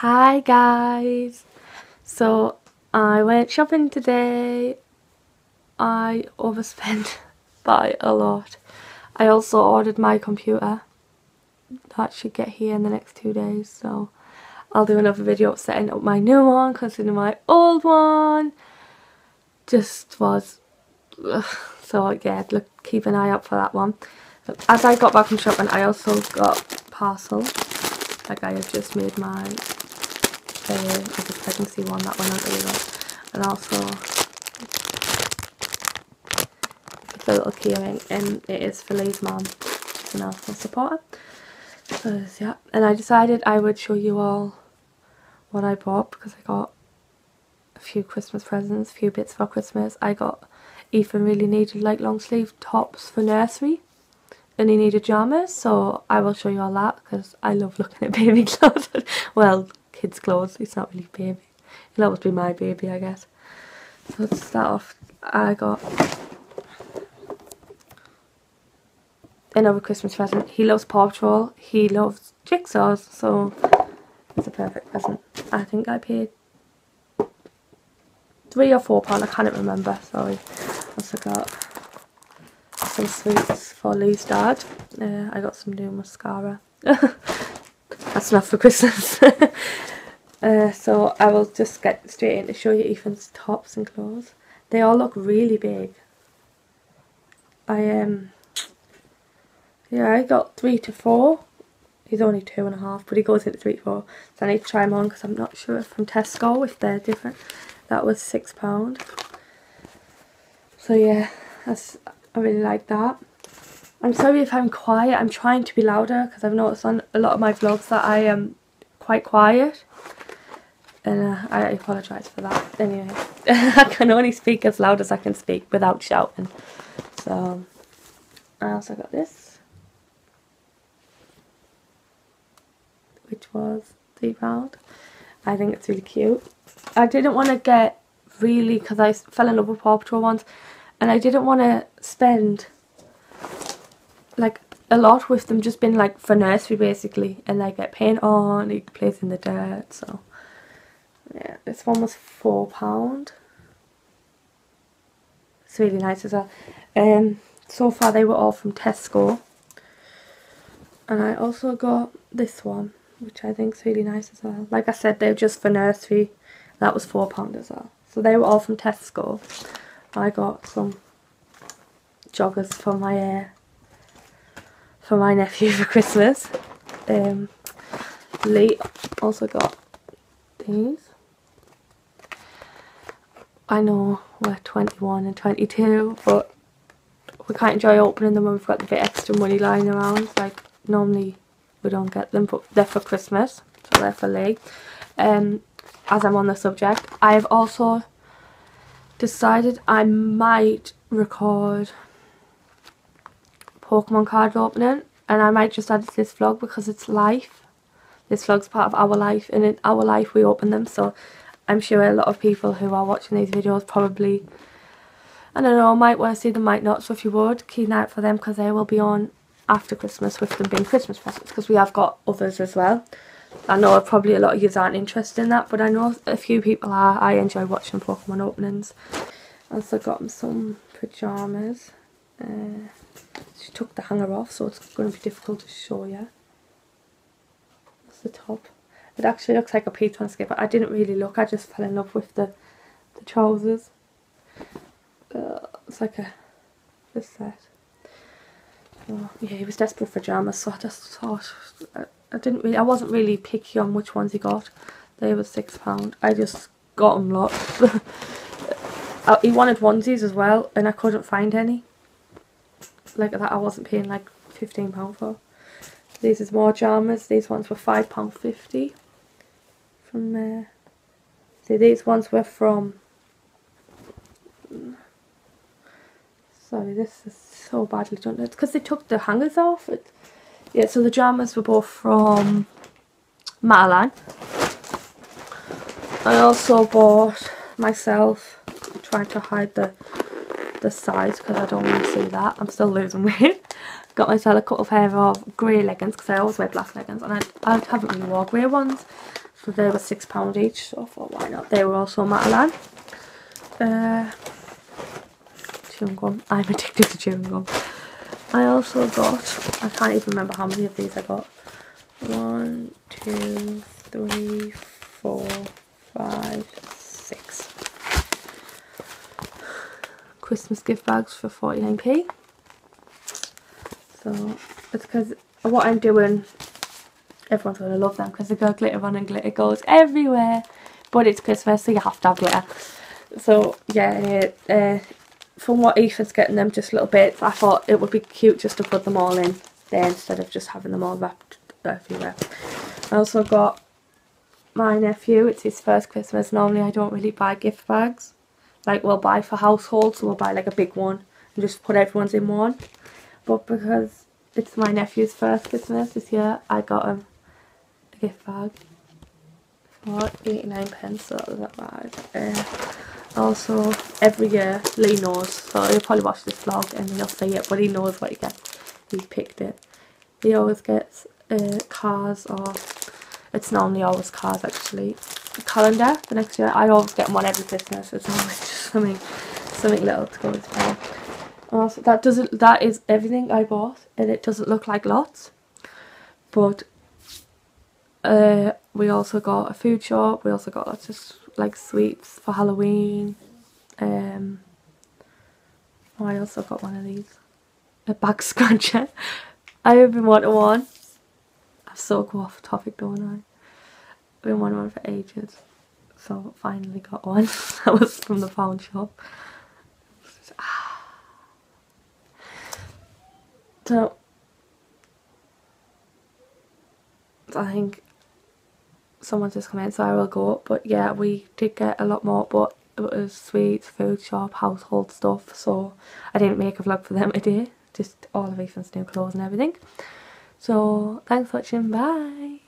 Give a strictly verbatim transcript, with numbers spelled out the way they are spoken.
Hi guys, so I went shopping today. I overspent by a lot. I also ordered my computer. That should get here in the next two days, so I'll do another video of setting up my new one, considering my old one just was ugh. So yeah, look, keep an eye out for that one. As I got back from shopping, I also got parcel, like I had just made my Uh, the pregnancy one, that went out really well. And also the little keyring, and it is for Lee's mum, and also support her. So yeah, and I decided I would show you all what I bought, because I got a few Christmas presents, a few bits for Christmas. I got, Ethan really needed like long sleeve tops for nursery, and he needed pajamas, so I will show you all that, because I love looking at baby clothes. Well, kids' clothes, it's not really baby. It'll always be my baby, I guess. So to start off, I got another Christmas present. He loves Paw Patrol, he loves jigsaws, so it's a perfect present. I think I paid three or four pounds, I can't remember, sorry. Also got some sweets for Lee's dad. Uh, I got some new mascara. That's enough for Christmas. Uh, so I will just get straight in to show you Ethan's tops and clothes. They all look really big. I um yeah, I got three to four. He's only two and a half, but he goes into three to four. So I need to try him on, because I'm not sure if from Tesco if they're different. That was six pound. So yeah, that's, I really like that. I'm sorry if I'm quiet. I'm trying to be louder, because I've noticed on a lot of my vlogs that I am quite quiet. And uh, I apologise for that. Anyway, I can only speak as loud as I can speak without shouting. So, I also got this, which was three pounds. I think it's really cute. I didn't want to get really, because I fell in love with Paw Patrol once, and I didn't want to spend like a lot with them, just been like for nursery basically, and they get paint on, he plays in the dirt, so yeah. This one was four pounds. It's really nice as well. Um, so far they were all from Tesco, and I also got this one, which I think is really nice as well. Like I said, they're just for nursery. That was four pounds as well. So they were all from Tesco. I got some joggers for my uh, for my nephew for Christmas. Um, Lee also got these. I know we're twenty-one and twenty-two, but we can't enjoy opening them when we've got a bit extra money lying around. Like normally we don't get them, but they're for Christmas, so they're for Lee. Um, as I'm on the subject, I've also decided I might record Pokemon card opening, and I might just add it to this vlog, because it's life. This vlog's part of our life, and in our life we open them, so I'm sure a lot of people who are watching these videos probably, I don't know, might want to see them, might not. So if you would, keep an eye out for them, because they will be on after Christmas, with them being Christmas presents, because we have got others as well. I know probably a lot of you aren't interested in that, but I know a few people are. I enjoy watching Pokemon openings. I also got them some pyjamas. Uh, she took the hanger off, so it's going to be difficult to show you. That's the top. It actually looks like a pizza on a skip, but I didn't really look. I just fell in love with the, the trousers. Uh, it's like a this set. So, yeah, he was desperate for pajamas, so I just thought I, I didn't really. I wasn't really picky on which ones he got. They were six pound. I just got them lots. I, he wanted onesies as well, and I couldn't find any. Like that, I wasn't paying like fifteen pounds for. These is more pajamas. These ones were five pounds fifty from there. Uh, see, these ones were from, sorry, this is so badly done. It's because they took the hangers off. It, yeah, so the pajamas were both from Matalan. I also bought myself, trying to hide the the size, because I don't want to see that. I'm still losing weight. got myself a cut of hair of grey leggings, because I always wear black leggings, and I, I haven't really worn grey ones, so they were six pounds each, so I thought, why not? They were also Matalan. Uh, chewing gum. I'm addicted to chewing gum. I also got, I can't even remember how many of these I got. One, two, three, four, five, six. Christmas gift bags for forty-nine p. So it's because what I'm doing, everyone's going to love them because they got glitter on and glitter goes everywhere. But it's Christmas, so you have to have glitter. So yeah, uh, from what Ethan's getting them, just little bits, I thought it would be cute just to put them all in there instead of just having them all wrapped everywhere. I also got my nephew, it's his first Christmas. Normally I don't really buy gift bags. Like, we'll buy for households, so we'll buy like a big one and just put everyone's in one. But because it's my nephew's first Christmas this year, I got him a gift bag for eighty-nine pence, so that was not bad. Uh, also, every year, Lee knows, so he'll probably watch this vlog and he'll see it, but he knows what he gets. He picked it. He always gets uh, cars, or it's normally always cars actually. A calendar the next year. I always get one every Christmas, so it's always just something, something little to go with them. Also, that doesn't, that is everything I bought, and it doesn't look like lots, but uh, we also got a food shop. We also got lots of like sweets for Halloween. Um, oh, I also got one of these, a back scruncher. I have been wanting one. I so go off topic, don't I? I've been wanting one for ages, so finally got one. That was from the pound shop. So I think someone's just come in, so I will go. But yeah, we did get a lot more, but it was sweets, food shop, household stuff. So I didn't make a vlog for them today. Just all of Ethan's new clothes and everything. So thanks for watching. Bye.